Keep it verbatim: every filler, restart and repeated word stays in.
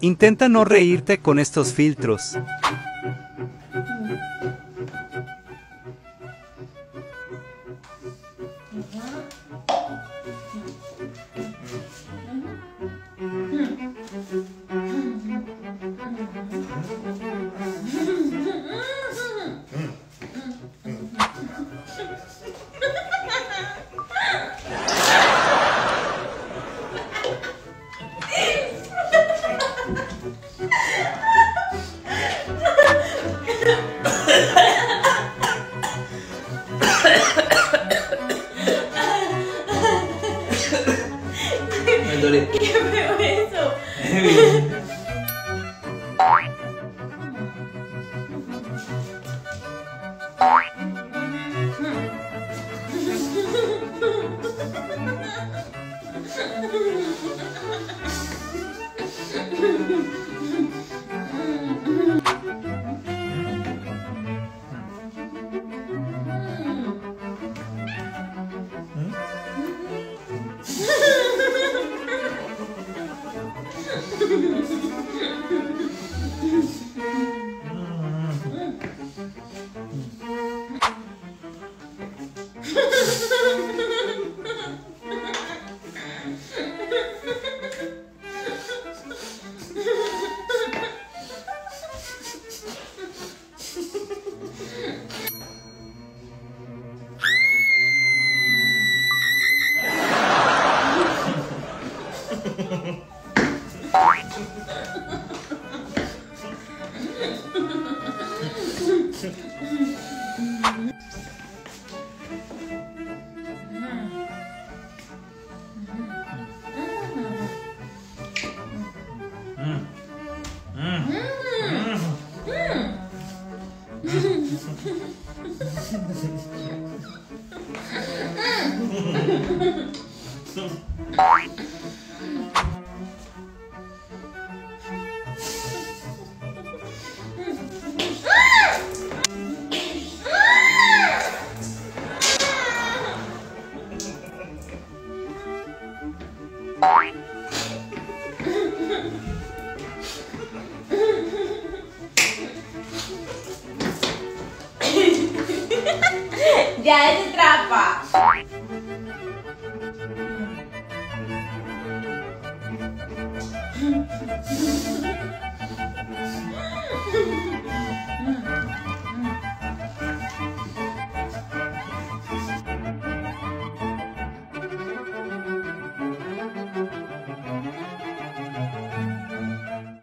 Intenta no reírte con estos filtros. ¿Qué feo eso? Ya es trampa.